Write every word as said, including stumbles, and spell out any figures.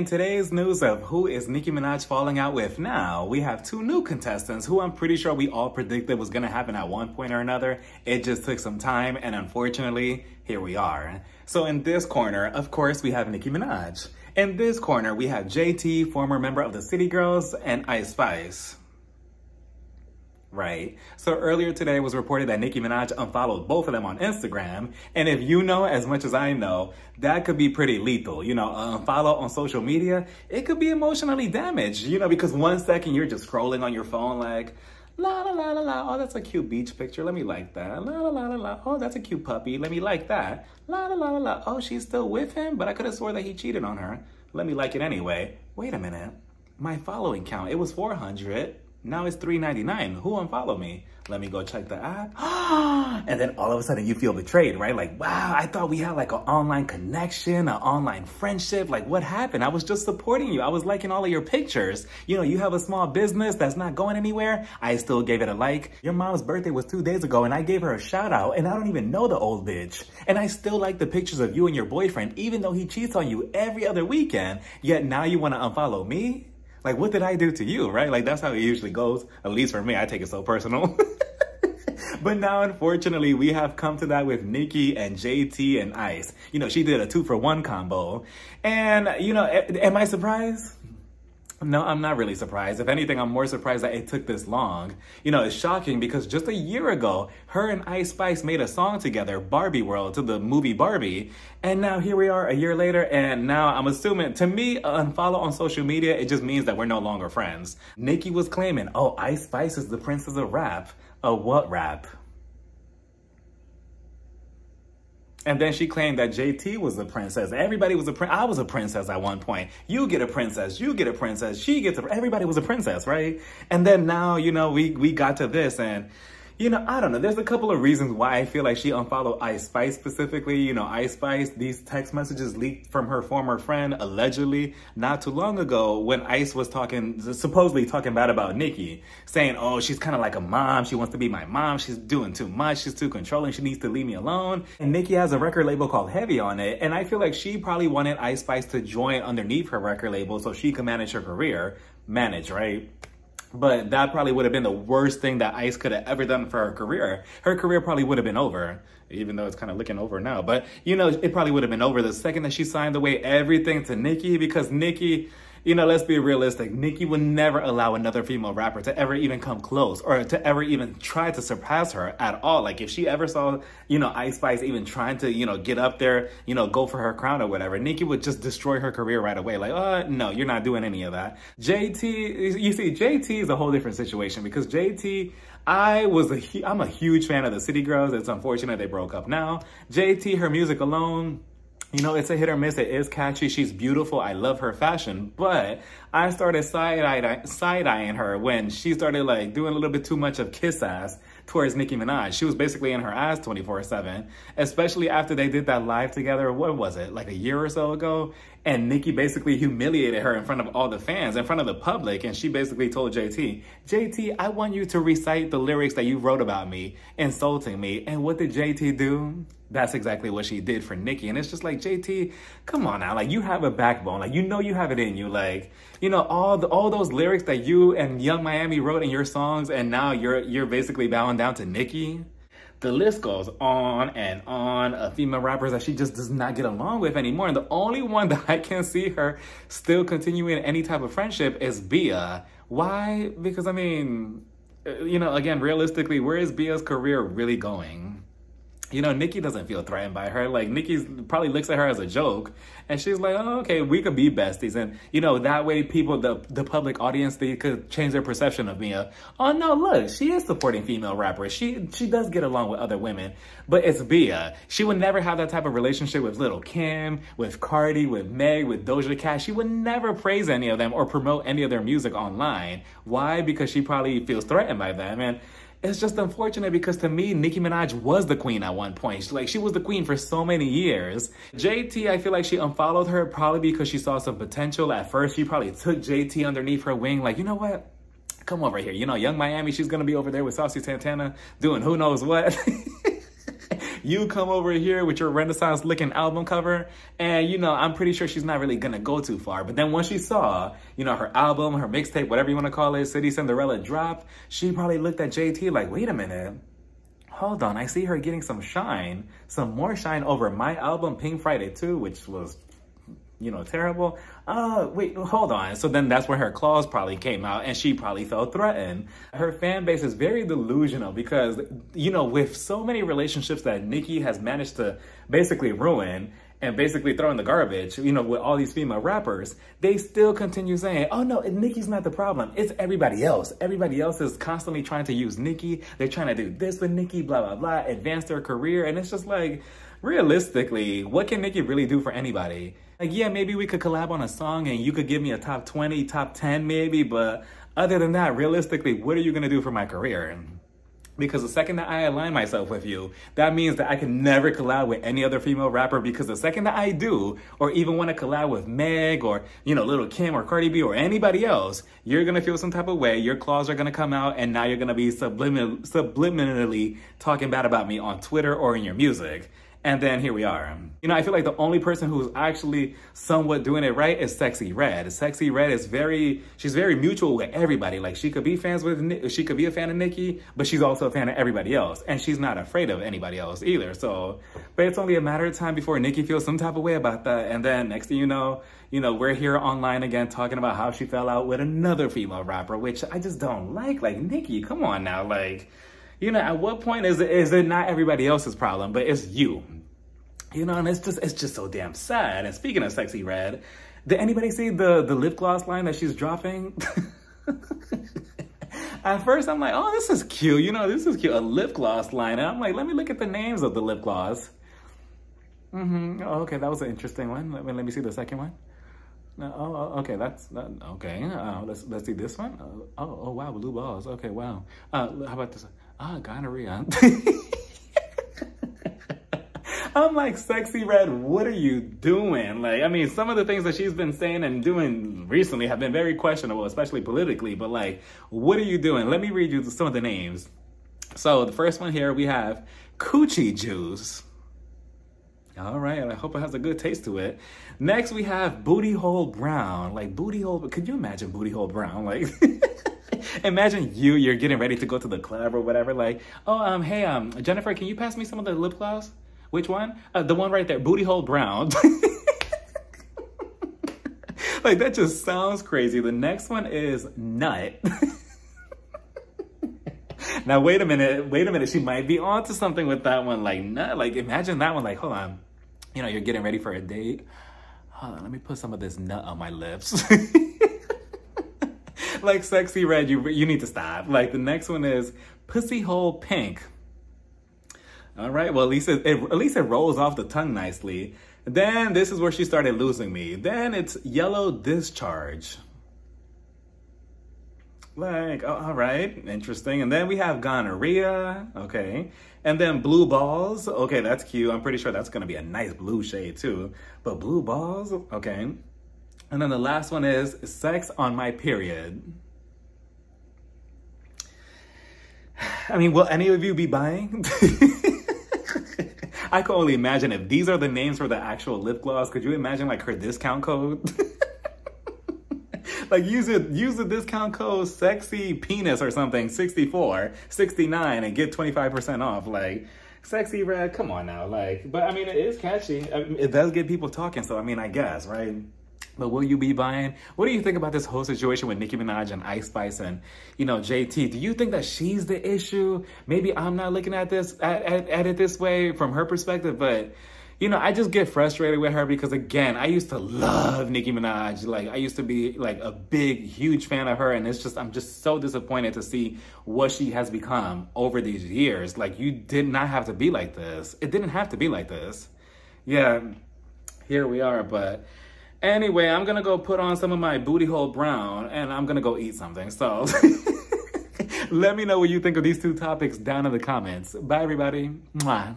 In today's news of who is Nicki Minaj falling out with now, we have two new contestants who I'm pretty sure we all predicted was going to happen at one point or another. It just took some time, and unfortunately, here we are. So in this corner, of course, we have Nicki Minaj. In this corner, we have J T, former member of the City Girls, and Ice Spice. Right. So earlier today it was reported that Nicki Minaj unfollowed both of them on Instagram. And if you know as much as I know, that could be pretty lethal. You know, an unfollow on social media, it could be emotionally damaged, you know, because one second you're just scrolling on your phone like, la la la la la, oh, that's a cute beach picture, let me like that. La la la la la, oh, that's a cute puppy, let me like that. La la la la la, oh, she's still with him, but I could have swore that he cheated on her. Let me like it anyway. Wait a minute, my following count, it was four hundred. Now it's three ninety-nine. Who unfollowed me? Let me go check the app. And then all of a sudden you feel betrayed, right? Like, wow, I thought we had like an online connection, an online friendship. Like, what happened? I was just supporting you. I was liking all of your pictures. You know, you have a small business that's not going anywhere. I still gave it a like. Your mom's birthday was two days ago and I gave her a shout out and I don't even know the old bitch. And I still like the pictures of you and your boyfriend, even though he cheats on you every other weekend. Yet now you want to unfollow me? Like, what did I do to you, right? Like, that's how it usually goes. At least for me, I take it so personal. But now, unfortunately, we have come to that with Nicki and J T and Ice. You know, she did a two-for-one combo. And, you know, am I surprised? No, I'm not really surprised. If anything, I'm more surprised that it took this long. You know, it's shocking because just a year ago, her and Ice Spice made a song together, Barbie World, to the movie Barbie. And now here we are a year later, and now I'm assuming, to me, an unfollow on social media, it just means that we're no longer friends. Nicki was claiming, oh, Ice Spice is the princess of rap. A what rap? And then she claimed that J T was a princess. Everybody was a princess. I was a princess at one point. You get a princess. You get a princess. She gets a princess. Everybody was a princess, right? And then now, you know, we, we got to this. And, you know, I don't know. There's a couple of reasons why I feel like she unfollowed Ice Spice specifically. You know, Ice Spice, these text messages leaked from her former friend, allegedly, not too long ago when Ice was talking, supposedly talking bad about Nicki, saying, oh, she's kind of like a mom. She wants to be my mom. She's doing too much. She's too controlling. She needs to leave me alone. And Nicki has a record label called Heavy on It. And I feel like she probably wanted Ice Spice to join underneath her record label so she could manage her career. Manage, right? But that probably would have been the worst thing that Ice could have ever done for her career. Her career probably would have been over, even though it's kind of looking over now. But, you know, it probably would have been over the second that she signed away everything to Nicki, because Nicki, you know, let's be realistic. Nicki would never allow another female rapper to ever even come close or to ever even try to surpass her at all. Like, if she ever saw, you know, Ice Spice even trying to, you know, get up there, you know, go for her crown or whatever, Nicki would just destroy her career right away. Like, uh, no, you're not doing any of that. J T, you see, J T is a whole different situation because J T, I was a, I'm a huge fan of the City Girls. It's unfortunate they broke up now. J T, her music alone, you know, it's a hit or miss. It is catchy. She's beautiful. I love her fashion. But I started side-eyeing side-eyeing her when she started, like, doing a little bit too much of kiss ass towards Nicki Minaj. She was basically in her ass twenty-four seven, especially after they did that live together. What was it? Like a year or so ago? And Nicki basically humiliated her in front of all the fans, in front of the public. And she basically told J T, J T, I want you to recite the lyrics that you wrote about me, insulting me. And what did J T do? That's exactly what she did for Nicki. And it's just like, J T, come on now. Like, you have a backbone. Like, you know you have it in you. Like, you know, all the, all those lyrics that you and Young Miami wrote in your songs, and now you're you're basically bowing down to Nicki. The list goes on and on of female rappers that she just does not get along with anymore. And the only one that I can see her still continuing any type of friendship is Bia. Why? Because, I mean, you know, again, realistically, where is Bia's career really going? You know, Nicki doesn't feel threatened by her. Like, Nicki's probably looks at her as a joke. And she's like, oh, okay, we could be besties. And, you know, that way people, the the public audience, they could change their perception of Bia. Oh, no, look, she is supporting female rappers. She she does get along with other women. But it's Bia. She would never have that type of relationship with Lil' Kim, with Cardi, with Meg, with Doja Cat. She would never praise any of them or promote any of their music online. Why? Because she probably feels threatened by them. And it's just unfortunate because, to me, Nicki Minaj was the queen at one point. She, like, she was the queen for so many years. J T, I feel like she unfollowed her probably because she saw some potential. At first, she probably took J T underneath her wing. Like, you know what? Come over here. You know, Young Miami, she's going to be over there with Saucy Santana doing who knows what. You come over here with your Renaissance looking album cover, and you know, I'm pretty sure she's not really gonna go too far. But then once she saw, you know, her album, her mixtape, whatever you wanna call it, City Cinderella drop, she probably looked at J T like, wait a minute, hold on, I see her getting some shine, some more shine over my album, Pink Friday two, which was, you know, terrible. Oh, uh, wait, hold on. So then that's where her claws probably came out and she probably felt threatened. Her fan base is very delusional because, you know, with so many relationships that Nicki has managed to basically ruin and basically throw in the garbage, you know, with all these female rappers, they still continue saying, oh no, Nicki's not the problem, it's everybody else. Everybody else is constantly trying to use Nicki. They're trying to do this with Nicki, blah, blah, blah, advance their career. And it's just like, realistically, what can Nicki really do for anybody? Like, yeah, maybe we could collab on a song and you could give me a top twenty, top ten maybe, but other than that, realistically, what are you gonna do for my career? Because the second that I align myself with you, that means that I can never collab with any other female rapper, because the second that I do, or even want to collab with Meg or, you know, Lil' Kim or Cardi B or anybody else, you're going to feel some type of way, your claws are going to come out, and now you're going to be sublimin- subliminally talking bad about me on Twitter or in your music. And then here we are. You know, I feel like the only person who's actually somewhat doing it right is Sexyy Red. Sexyy Red is very, she's very mutual with everybody. Like, she could be fans with, she could be a fan of Nicki, but she's also a fan of everybody else. And she's not afraid of anybody else either. So, but it's only a matter of time before Nicki feels some type of way about that. And then next thing you know, you know, we're here online again talking about how she fell out with another female rapper, which I just don't like. Like, Nicki, come on now, like, you know, at what point is it, is it not everybody else's problem, but it's you? You know, and it's just it's just so damn sad. And speaking of Sexyy Red, did anybody see the, the lip gloss line that she's dropping? At first, I'm like, oh, this is cute. You know, this is cute, a lip gloss line. And I'm like, let me look at the names of the lip gloss. Mm-hmm. Oh, okay, that was an interesting one. Let me, let me see the second one. No, oh, okay, that's, that, okay. Uh, let's, let's see this one. Uh, oh, oh, wow, blue balls. Okay, wow. Uh, how about this one? Ah, gonorrhea. I'm like, Sexyy Red, what are you doing? Like, I mean, some of the things that she's been saying and doing recently have been very questionable, especially politically, but like, what are you doing? Let me read you some of the names. So the first one here, we have Coochie Juice. All right, and I hope it has a good taste to it. Next, we have Booty Hole Brown. Like, Booty Hole, could you imagine Booty Hole Brown? Like, imagine you, you're getting ready to go to the club or whatever, like, oh, um, hey, um, Jennifer, can you pass me some of the lip gloss? Which one? Uh, the one right there, Booty Hole Brown. Like, that just sounds crazy. The next one is Nut. Now, wait a minute, wait a minute. She might be onto something with that one. Like, Nut, like, imagine that one. Like, hold on. You know, you're getting ready for a date. Hold on, let me put some of this nut on my lips. Like, Sexyy Red, you you need to stop. Like, the next one is Pussy Hole Pink. All right, well, at least it, it at least it rolls off the tongue nicely. Then this is where she started losing me. Then it's Yellow Discharge. Like, oh, all right, interesting. And then we have Gonorrhea, okay. And then Blue Balls, okay, that's cute. I'm pretty sure that's gonna be a nice blue shade too. But Blue Balls, okay. And then the last one is Sex on My Period. I mean, will any of you be buying? I can only imagine if these are the names for the actual lip gloss. Could you imagine, like, her discount code? Like, use it, use the discount code Sexy Penis or something, sixty-four, sixty-nine, and get twenty-five percent off. Like, Sexyy Red, come on now. Like, but I mean, it is catchy. I mean, it does get people talking. So I mean, I guess, right? But will you be buying? What do you think about this whole situation with Nicki Minaj and Ice Spice and, you know, J T? Do you think that she's the issue? Maybe I'm not looking at this at, at, at it this way from her perspective, but, you know, I just get frustrated with her because, again, I used to love Nicki Minaj. Like, I used to be, like, a big, huge fan of her, and it's just, I'm just so disappointed to see what she has become over these years. Like, you did not have to be like this. It didn't have to be like this. Yeah, here we are, but anyway, I'm gonna go put on some of my Booty Hole Brown and I'm gonna go eat something. So let me know what you think of these two topics down in the comments. Bye, everybody. Mwah.